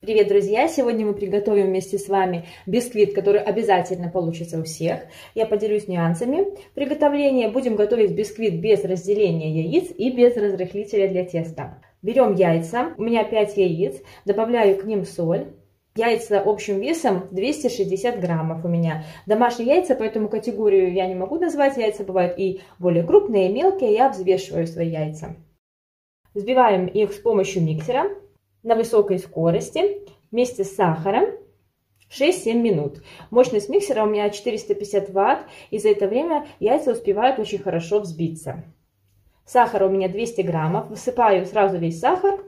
Привет, друзья! Сегодня мы приготовим вместе с вами бисквит, который обязательно получится у всех. Я поделюсь нюансами приготовления. Будем готовить бисквит без разделения яиц и без разрыхлителя для теста. Берем яйца, у меня 5 яиц, добавляю к ним соль. Яйца общим весом 260 граммов у меня. Домашние яйца, поэтому категорию я не могу назвать. Яйца бывают и более крупные, и мелкие. Я взвешиваю свои яйца. Взбиваем их с помощью миксера на высокой скорости вместе с сахаром 6-7 минут. Мощность миксера у меня 450 Вт, и за это время яйца успевают очень хорошо взбиться. Сахара у меня 200 граммов. Высыпаю сразу весь сахар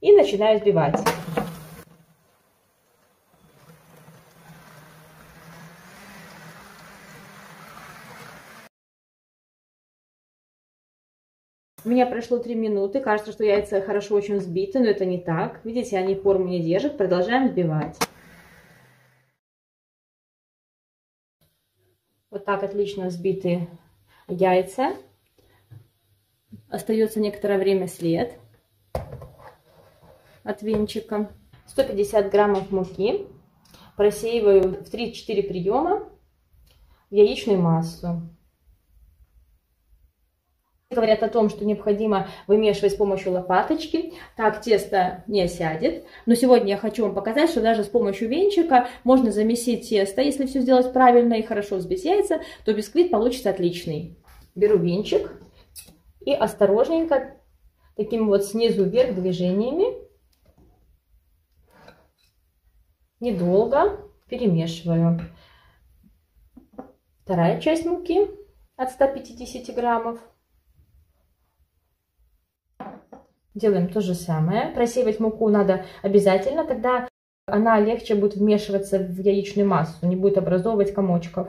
и начинаю взбивать. У меня прошло 3 минуты, кажется, что яйца хорошо очень взбиты, но это не так. Видите, они форму не держат, продолжаем взбивать. Вот так отлично взбиты яйца. Остается некоторое время след от венчика. 150 граммов муки просеиваю в 3-4 приема в яичную массу. Говорят о том, что необходимо вымешивать с помощью лопаточки, так тесто не осядет. Но сегодня я хочу вам показать, что даже с помощью венчика можно замесить тесто. Если все сделать правильно и хорошо взбить яйца, то бисквит получится отличный. Беру венчик и осторожненько, таким вот снизу вверх движениями, недолго перемешиваю. Вторая часть муки от 150 граммов. Делаем то же самое. Просеивать муку надо обязательно, тогда она легче будет вмешиваться в яичную массу, не будет образовывать комочков.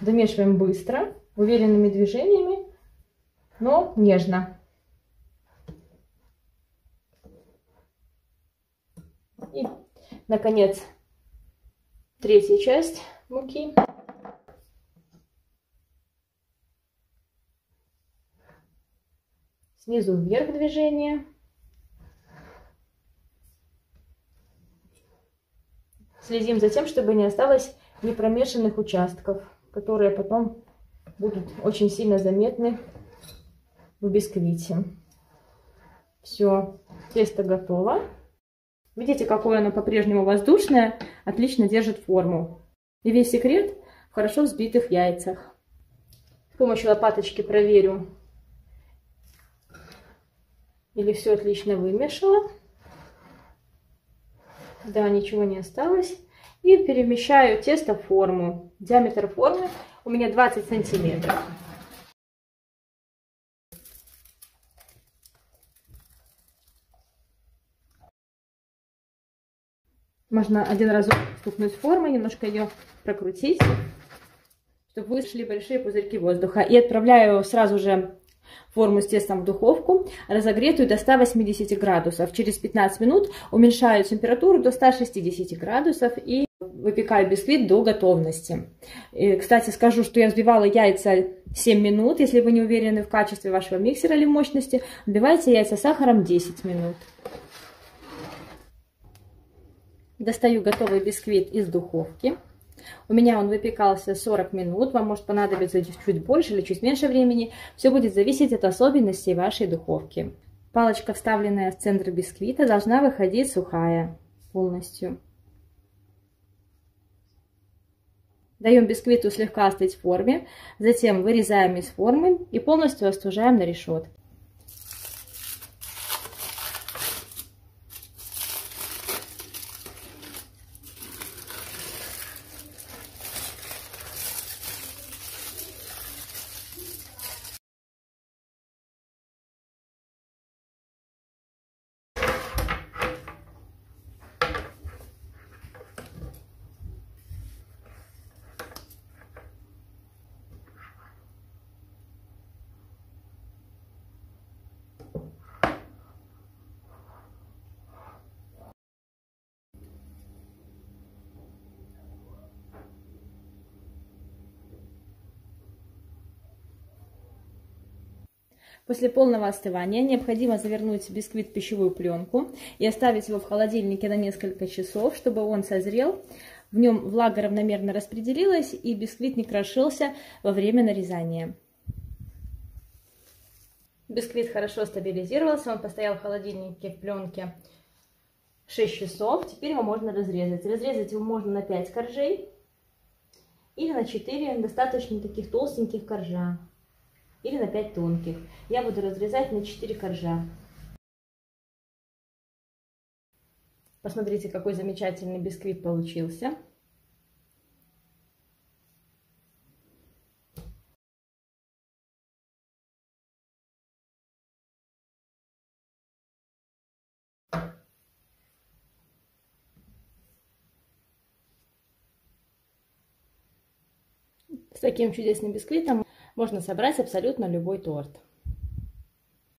Домешиваем быстро, уверенными движениями, но нежно. И, наконец, третья часть муки. Снизу вверх движение. Следим за тем, чтобы не осталось непромешанных участков, которые потом будут очень сильно заметны в бисквите. Все, тесто готово. Видите, какое оно по-прежнему воздушное, отлично держит форму. И весь секрет в хорошо взбитых яйцах. С помощью лопаточки проверю, или все отлично вымешала. Да, ничего не осталось. И перемещаю тесто в форму. Диаметр формы у меня 20 сантиметров. Можно один разок стукнуть формой, немножко ее прокрутить, чтобы вышли большие пузырьки воздуха. И отправляю сразу же форму с тестом в духовку, разогретую до 180 градусов. Через 15 минут уменьшаю температуру до 160 градусов и выпекаю бисквит до готовности. И, кстати, скажу, что я взбивала яйца 7 минут. Если вы не уверены в качестве вашего миксера или мощности, взбивайте яйца сахаром 10 минут. Достаю готовый бисквит из духовки. У меня он выпекался 40 минут, вам может понадобиться чуть больше или чуть меньше времени. Все будет зависеть от особенностей вашей духовки. Палочка, вставленная в центр бисквита, должна выходить сухая полностью. Даем бисквиту слегка остыть в форме, затем вырезаем из формы и полностью остужаем на решетке. После полного остывания необходимо завернуть бисквит в пищевую пленку и оставить его в холодильнике на несколько часов, чтобы он созрел, в нем влага равномерно распределилась и бисквит не крошился во время нарезания. Бисквит хорошо стабилизировался, он постоял в холодильнике в пленке 6 часов. Теперь его можно разрезать. Разрезать его можно на 5 коржей или на 4, достаточно таких толстеньких коржа, или на 5 тонких. Я буду разрезать на 4 коржа. Посмотрите, какой замечательный бисквит получился. С таким чудесным бисквитом можно собрать абсолютно любой торт.